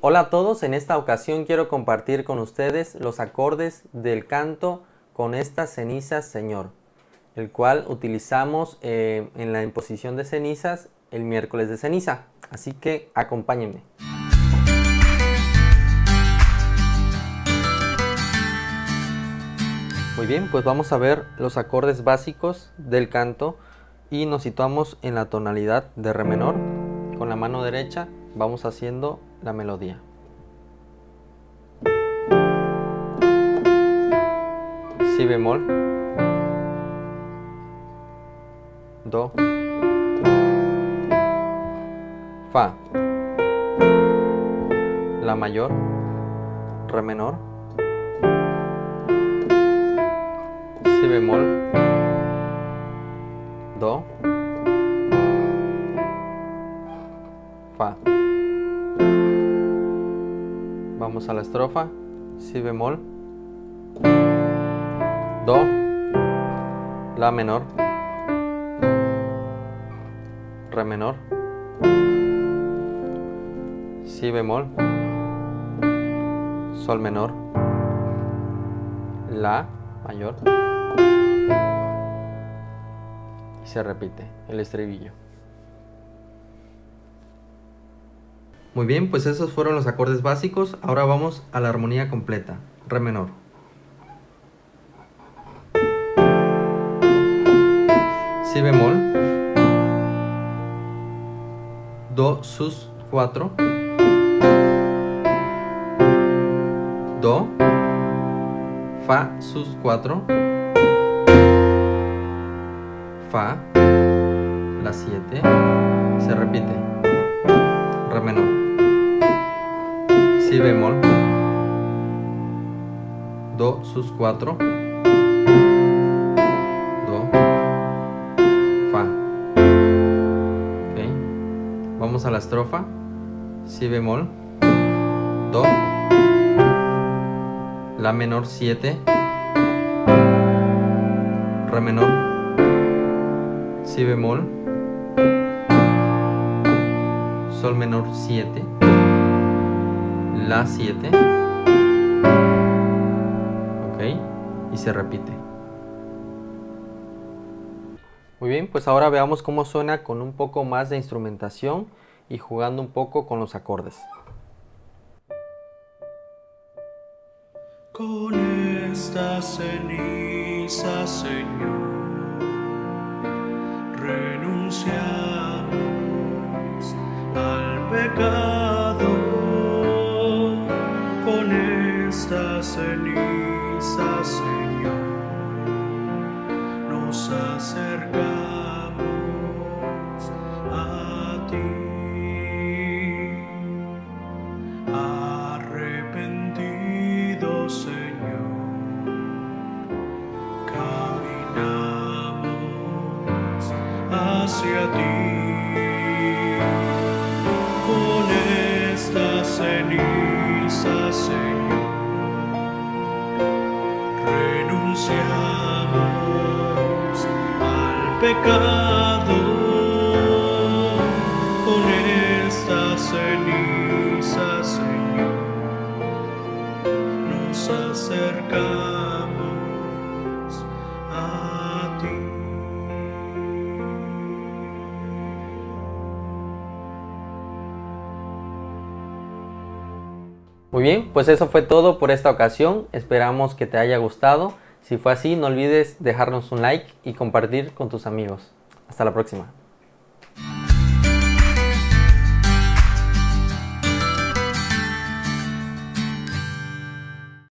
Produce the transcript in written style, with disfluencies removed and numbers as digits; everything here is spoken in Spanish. Hola a todos, en esta ocasión quiero compartir con ustedes los acordes del canto Con estas cenizas, Señor, el cual utilizamos en la imposición de cenizas el miércoles de ceniza, así que acompáñenme. Muy bien, pues vamos a ver los acordes básicos del canto y nos situamos en la tonalidad de re menor. Con la mano derecha vamos haciendo la melodía. Si bemol, do, fa, la mayor, re menor, si bemol, do, fa. Vamos a la estrofa, si bemol, do, la menor, re menor, si bemol, sol menor, la mayor y se repite el estribillo. Muy bien, pues esos fueron los acordes básicos. Ahora vamos a la armonía completa, re menor. Si bemol, do sus 4, do, fa sus 4, fa, la 7, se repite, re menor. Si bemol, do sus 4, vamos a la estrofa, si bemol, do, la menor 7, re menor, si bemol, sol menor 7, la 7, ok, y se repite. Muy bien, pues ahora veamos cómo suena con un poco más de instrumentación y jugando un poco con los acordes. Con estas cenizas, Señor, renunciamos al pecado. Con estas cenizas, Señor, nos acercamos a ti, arrepentido Señor, caminamos hacia ti, con estas cenizas, Señor, renunciamos pecado, con estas cenizas, Señor, nos acercamos a ti. Muy bien, pues eso fue todo por esta ocasión. Esperamos que te haya gustado. Si fue así, no olvides dejarnos un like y compartir con tus amigos. Hasta la próxima.